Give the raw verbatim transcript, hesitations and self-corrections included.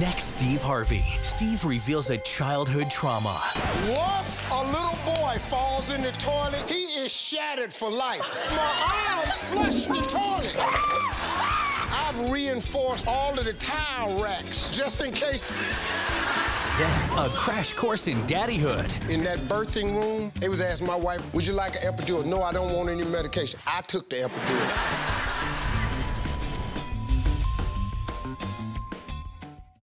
Next, Steve Harvey. Steve reveals a childhood trauma. Once a little boy falls in the toilet, he is shattered for life. My arm flushed the toilet. I've reinforced all of the towel racks just in case. Then, a crash course in daddyhood. In that birthing room, they was asking my wife, would you like an epidural? No, I don't want any medication. I took the epidural.